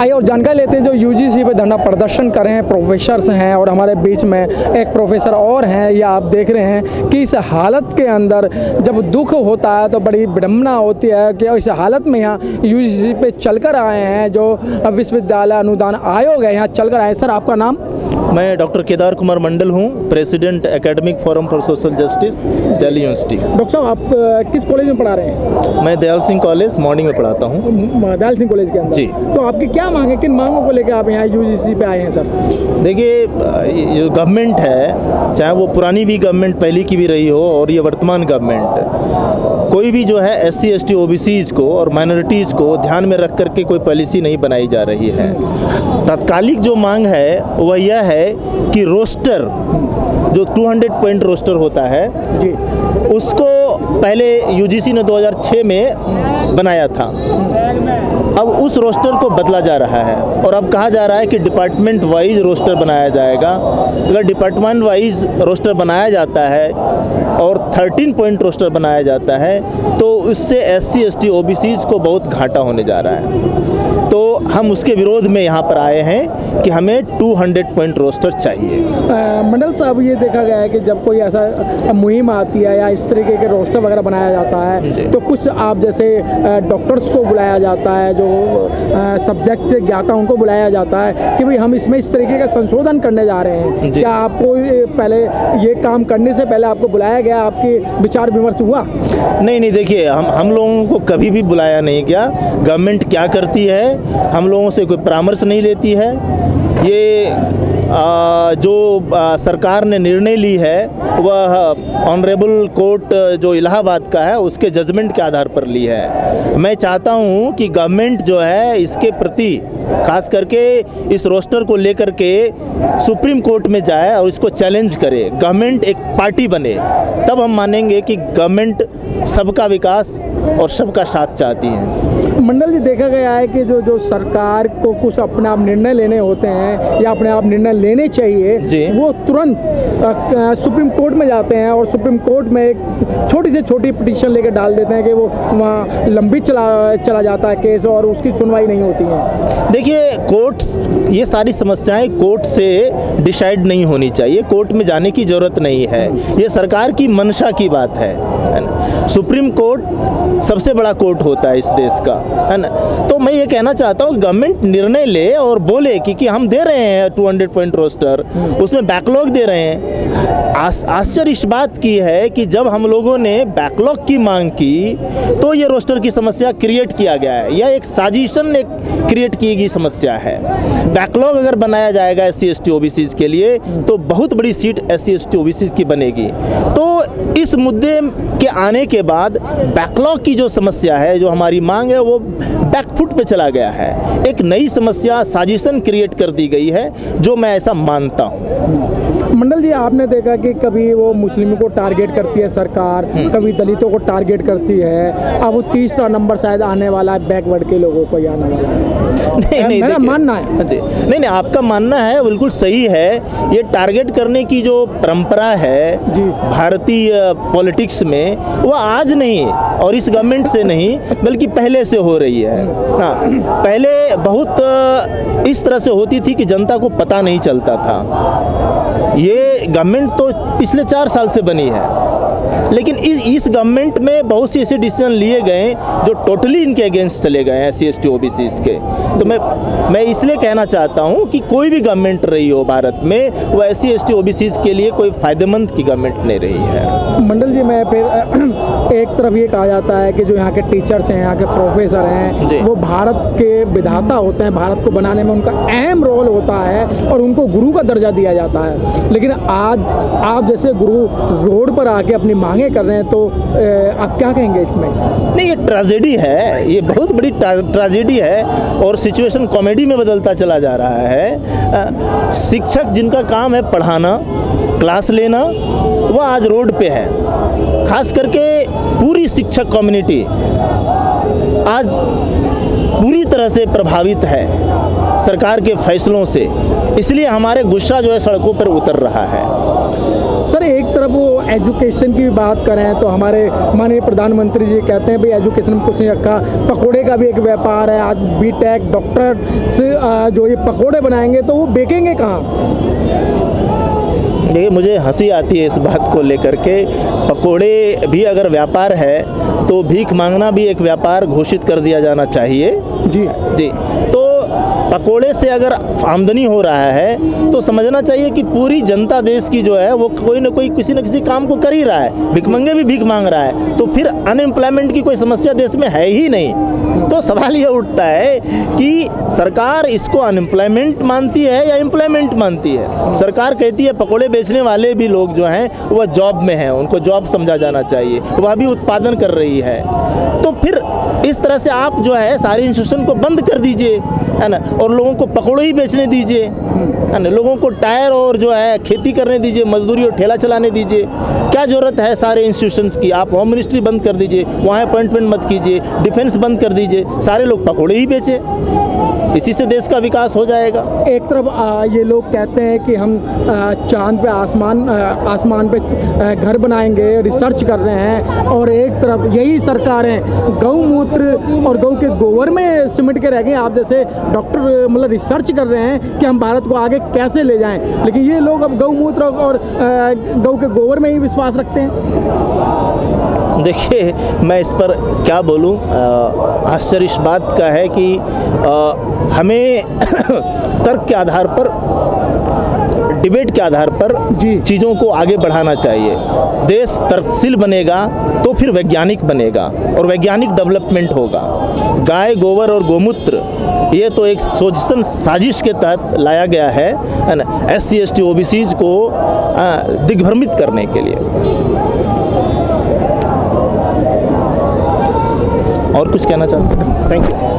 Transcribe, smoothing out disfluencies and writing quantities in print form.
आइए और जानकारी लेते हैं जो यूजीसी पे धरना प्रदर्शन कर रहे हैं प्रोफेसर्स हैं, और हमारे बीच में एक प्रोफेसर और हैं। ये आप देख रहे हैं कि इस हालत के अंदर जब दुख होता है तो बड़ी विडम्बना होती है कि इस हालत में यहाँ यूजीसी पे चलकर आए हैं, जो विश्वविद्यालय अनुदान आयोग है, यहाँ चलकर आए। सर, आपका नाम? मैं डॉक्टर केदार कुमार मंडल हूँ, president academic forum for social justice, Delhi university. Doctor साहब, आप किस कॉलेज में पढ़ा रहे हैं? मैं दयाल सिंह कॉलेज मॉर्निंग में पढ़ाता हूँ, दयाल सिंह कॉलेज के अंदर। जी। तो आपकी क्या मांग है, किन मांगों को लेकर आप यहाँ यूजीसी पे आए हैं? सर देखिए, जो गवर्नमेंट है, चाहे वो पुरानी भी गवर्नमेंट पहले की भी रही हो और ये वर्तमान गवर्नमेंट, कोई भी जो है एससी एसटी ओबीसीज़ को और माइनॉरिटीज़ को ध्यान में रख करके कोई पॉलिसी नहीं बनाई जा रही है। तात्कालिक जो मांग है वह यह है कि रोस्टर जो 200 पॉइंट रोस्टर होता है उसको पहले यूजीसी ने 2006 में बनाया था, अब उस रोस्टर को बदला जा रहा है और अब कहा जा रहा है कि डिपार्टमेंट वाइज रोस्टर बनाया जाएगा। अगर डिपार्टमेंट वाइज रोस्टर बनाया जाता है और 13 पॉइंट रोस्टर बनाया जाता है तो उससे एससी एसटी ओबीसीज़ को बहुत घाटा होने जा रहा है। तो हम उसके विरोध में यहाँ पर आए हैं कि हमें 200 पॉइंट रोस्टर चाहिए। मंडल साहब, ये देखा गया है कि जब कोई ऐसा मुहिम आती है या इस तरीके के रोस्टर वगैरह बनाया जाता है तो कुछ आप जैसे डॉक्टर्स को बुलाया जाता है, जो सब्जेक्ट ज्ञाता उनको बुलाया जाता है कि भाई हम इसमें इस तरीके का संशोधन करने जा रहे हैं। क्या आपको पहले ये काम करने से पहले आपको बुलाया गया, आपके विचार विमर्श हुआ? नहीं, देखिए हम लोगों को कभी भी बुलाया नहीं गया। गवर्नमेंट क्या करती है, हम लोगों से कोई परामर्श नहीं लेती है। ये जो सरकार ने निर्णय ली है वह ऑनरेबल कोर्ट जो इलाहाबाद का है उसके जजमेंट के आधार पर ली है। मैं चाहता हूं कि गवर्नमेंट जो है इसके प्रति, खास करके इस रोस्टर को लेकर के सुप्रीम कोर्ट में जाए और इसको चैलेंज करे। गवर्नमेंट एक पार्टी बने, तब हम मानेंगे कि गवर्नमेंट सबका विकास और सबका साथ चाहती है। मंडल जी, देखा गया है कि जो जो सरकार को कुछ अपने आप निर्णय लेने होते हैं या अपने आप निर्णय लेने चाहिए, वो तुरंत सुप्रीम कोर्ट में जाते हैं और सुप्रीम कोर्ट में एक छोटी से छोटी पिटीशन लेकर डाल देते हैं कि वो वहाँ लंबी चला जाता है केस और उसकी सुनवाई नहीं होती है। देखिए, कोर्ट्स ये सारी समस्याएं कोर्ट से डिसाइड नहीं होनी चाहिए, कोर्ट में जाने की ज़रूरत नहीं है, ये सरकार की मंशा की बात है ना। सुप्रीम कोर्ट सबसे बड़ा कोर्ट होता है इस देश का, है ना। तो मैं ये कहना चाहता हूँ गवर्नमेंट निर्णय ले और बोले कि हम दे रहे हैं 200 पॉइंट रोस्टर, उसमें बैकलॉग दे रहे हैं। आश्चर्य इस बात की है कि जब हम लोगों ने बैकलॉग की मांग की तो ये रोस्टर की समस्या क्रिएट किया गया है। यह एक साजिशन एक क्रिएट की गई समस्या है। बैकलॉग अगर बनाया जाएगा एससी एसटी ओबीसीज के लिए तो बहुत बड़ी सीट एससी एसटी ओबीसीज की बनेगी। तो इस मुद्दे के आने के बाद बैकलॉग की जो समस्या है, जो हमारी मांग है, वो बैकफुट पे चला गया है। एक नई समस्या साजिशन क्रिएट कर दी गई है, जो मैं ऐसा मानता हूँ। मंडल जी, आपने देखा कि कभी वो मुस्लिमों को टारगेट करती है सरकार, कभी दलितों को टारगेट करती है, अब वो तीसरा नंबर शायद आने वाला है बैकवर्ड के लोगों को आने वाला है। नहीं, मेरा मानना है। नहीं, आपका मानना है बिल्कुल सही है। ये टारगेट करने की जो परंपरा है भारतीय पॉलिटिक्स में, वह आज नहीं और इस गवर्नमेंट से नहीं बल्कि पहले से हो रही है। हाँ, पहले बहुत इस तरह से होती थी कि जनता को पता नहीं चलता था। ये गवर्नमेंट तो पिछले 4 साल से बनी है, लेकिन इस गवर्नमेंट में बहुत से ऐसे डिसीजन लिए गए जो टोटली इनके अगेंस्ट चले गए हैं एससी एसटी ओबीसीज के। तो मैं इसलिए कहना चाहता हूं कि कोई भी गवर्नमेंट रही हो भारत में, वह एससी एसटी ओबीसीज के लिए कोई फ़ायदेमंद की गवर्नमेंट नहीं रही है। मंडल जी, मैं फिर एक तरफ ये कहा जाता है कि जो यहाँ के टीचर्स हैं, यहाँ के प्रोफेसर हैं, वो भारत के विधाता होते हैं, भारत को बनाने में उनका अहम रोल होता है और उनको गुरु का दर्जा दिया जाता है, लेकिन आज आप जैसे गुरु रोड पर आके अपनी मांगे कर रहे हैं, तो आप क्या कहेंगे इसमें? नहीं, ये ट्रेजेडी है, ये बहुत बड़ी ट्रेजेडी है और सिचुएशन कॉमेडी में बदलता चला जा रहा है। शिक्षक जिनका काम है पढ़ाना, क्लास लेना, वह आज रोड पे है। खास करके पूरी शिक्षक कम्युनिटी आज पूरी तरह से प्रभावित है। सरकार के फैसलों से, इसलिए हमारे गुस्सा जो है सड़कों पर उतर रहा है। सर, एक तरफ वो एजुकेशन की भी बात करें तो हमारे माननीय प्रधानमंत्री जी कहते हैं भाई एजुकेशन में कुछ नहीं रखा, पकोड़े का भी एक व्यापार है। आज बीटेक डॉक्टरेट से जो ये पकोड़े बनाएंगे तो वो बेचेंगे कहाँ? देखिए, मुझे हंसी आती है इस बात को लेकर के। पकोड़े भी अगर व्यापार है तो भीख मांगना भी एक व्यापार घोषित कर दिया जाना चाहिए। जी जी, तो पकोड़े से अगर आमदनी हो रहा है तो समझना चाहिए कि पूरी जनता देश की जो है वो कोई ना कोई किसी न किसी काम को कर ही रहा है। भिखमंगे भी भीख मांग रहा है, तो फिर अनएम्प्लॉयमेंट की कोई समस्या देश में है ही नहीं। तो सवाल ये उठता है कि सरकार इसको अनएम्प्लॉयमेंट मानती है या एम्प्लॉयमेंट मानती है। सरकार कहती है पकोड़े बेचने वाले भी लोग जो हैं वह जॉब में हैं, उनको जॉब समझा जाना चाहिए, वह भी उत्पादन कर रही है। तो फिर इस तरह से आप जो है सारे इंस्टीट्यूशन को बंद कर दीजिए, है ना, और लोगों को पकौड़े ही बेचने दीजिए, है ना, लोगों को टायर और जो है खेती करने दीजिए, मजदूरी और ठेला चलाने दीजिए। क्या ज़रूरत है सारे इंस्टीट्यूशंस की? आप होम मिनिस्ट्री बंद कर दीजिए, वहाँ अपॉइंटमेंट मत कीजिए, डिफेंस बंद कर दीजिए, सारे लोग पकौड़े ही बेचे, इसी से देश का विकास हो जाएगा। एक तरफ ये लोग कहते हैं कि हम चांद पे आसमान पे घर बनाएंगे, रिसर्च कर रहे हैं, और एक तरफ यही सरकारें गौमूत्र और गौ के गोबर में सिमट के रह गए। आप जैसे डॉक्टर मतलब रिसर्च कर रहे हैं कि हम भारत को आगे कैसे ले जाएं, लेकिन ये लोग अब गौमूत्र और गौ के गोबर में ही विश्वास रखते हैं। देखिए, मैं इस पर क्या बोलूं, आश्चर्य इस बात का है कि हमें तर्क के आधार पर, डिबेट के आधार पर चीज़ों को आगे बढ़ाना चाहिए। देश तर्कशील बनेगा तो फिर वैज्ञानिक बनेगा और वैज्ञानिक डेवलपमेंट होगा। गाय गोबर और गोमूत्र ये तो एक सोजन साजिश के तहत लाया गया है ना, SC ST OBCs को दिग्भ्रमित करने के लिए। और कुछ कहना चाहते हैं? Thank you.